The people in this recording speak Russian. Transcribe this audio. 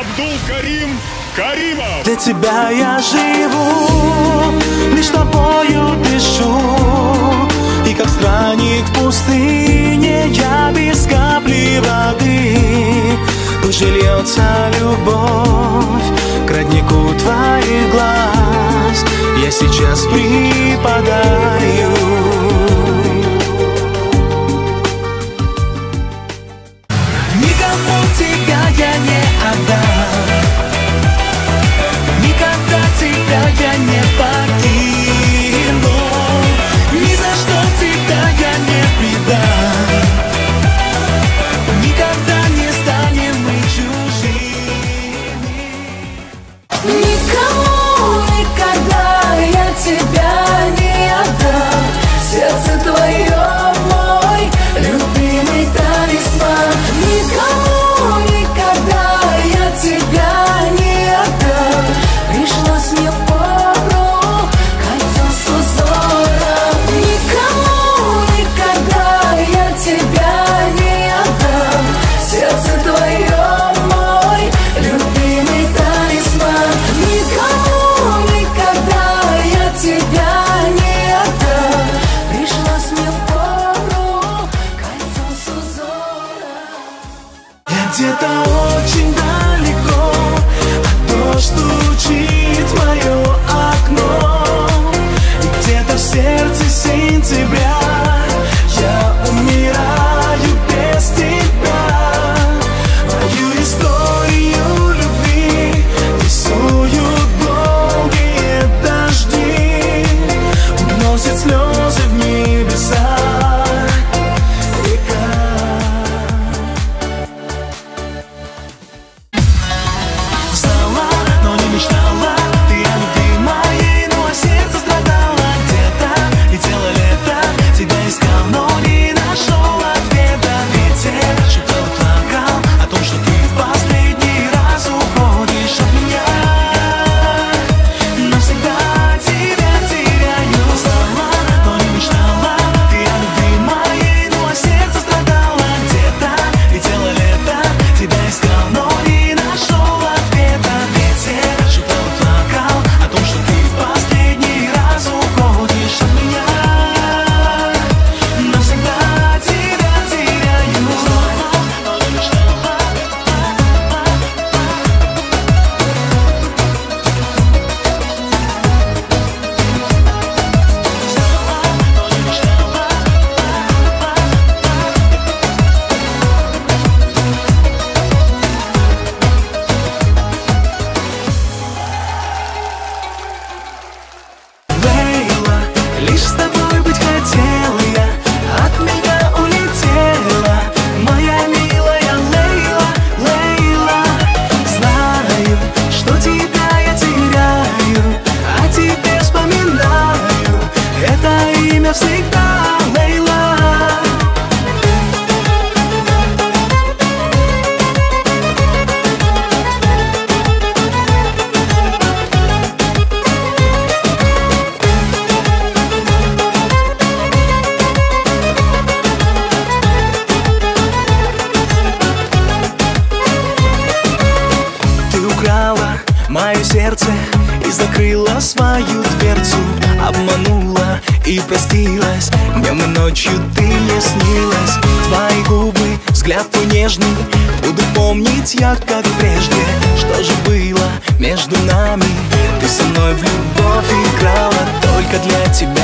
Абдулкарим Каримов. Для тебя я живу, лишь тобою дышу, и как странник в пустыне я без капли воды. Душе льется любовь к роднику твоих глаз. Я сейчас припадаю. Никому тебя я не отдам, никогда тебя я не покину, ни за что тебя я не предам, никогда не станем мы чужими. Никому никогда я тебя не отдам, сердце твое. Где-то очень далеко от того, что стучит в мое окно, и где-то в сердце сентября я умираю без тебя. Мою историю любви рисуют долгие дожди, уносят слезы в небеса. Мое сердце и закрыла свою дверцу, обманула и простилась. Днем и ночью ты мне снилась. Твои губы, взгляд твой нежный, буду помнить я, как прежде. Что же было между нами? Ты со мной в любовь играла только для тебя.